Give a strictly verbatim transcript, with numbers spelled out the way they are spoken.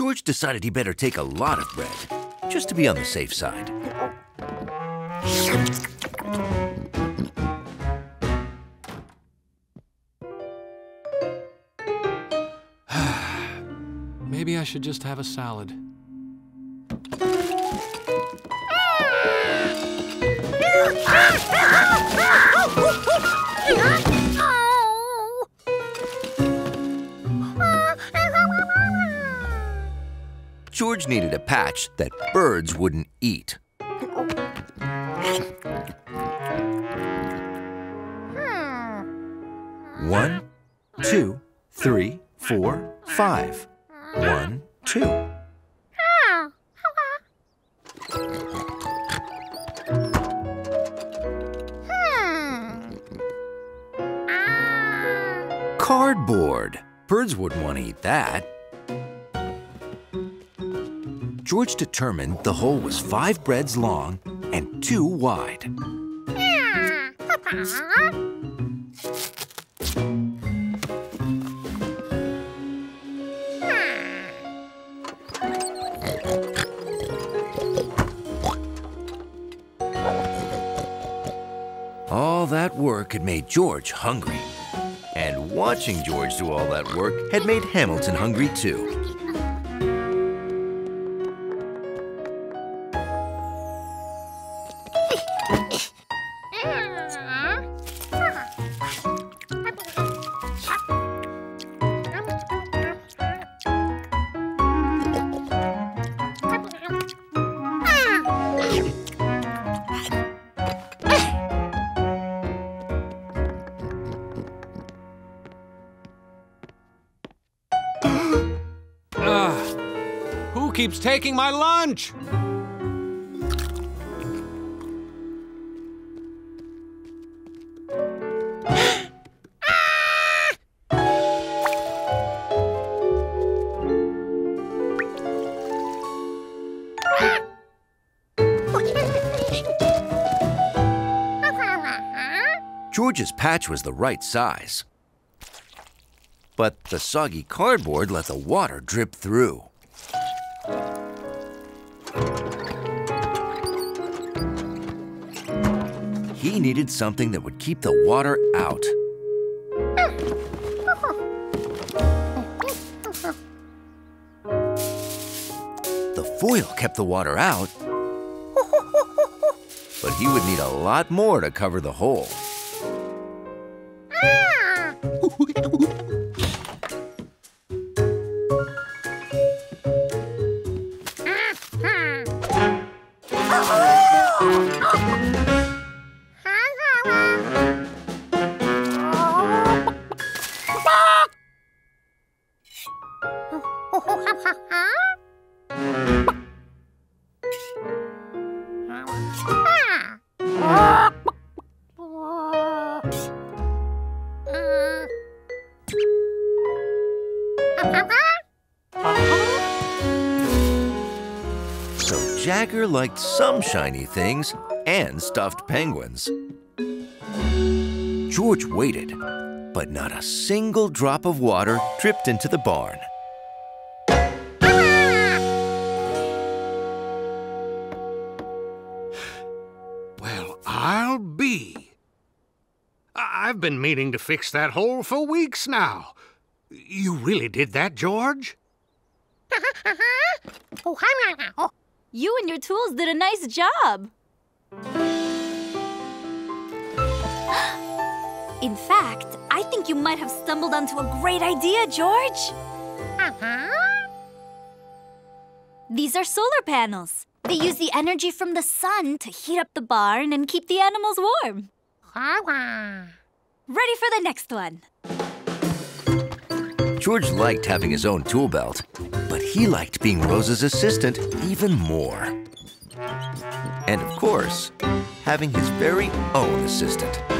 George decided he better take a lot of bread, just to be on the safe side. Maybe I should just have a salad. George needed a patch that birds wouldn't eat. One, two, three, four, five. One, two. Cardboard. Birds wouldn't want to eat that. George determined the hole was five breads long and two wide. All that work had made George hungry. And watching George do all that work had made Hamilton hungry too. Keeps taking my lunch. George's patch was the right size, but the soggy cardboard let the water drip through. He needed something that would keep the water out. The foil kept the water out, but he would need a lot more to cover the hole. So Jagger liked some shiny things and stuffed penguins. George waited, but not a single drop of water dripped into the barn. Well, I'll be. I've been meaning to fix that hole for weeks now. You really did that, George? You and your tools did a nice job. In fact, I think you might have stumbled onto a great idea, George. Uh-huh. These are solar panels. They use the energy from the sun to heat up the barn and keep the animals warm. Uh-huh. Ready for the next one. George liked having his own tool belt, but he liked being Rose's assistant even more. And of course, having his very own assistant.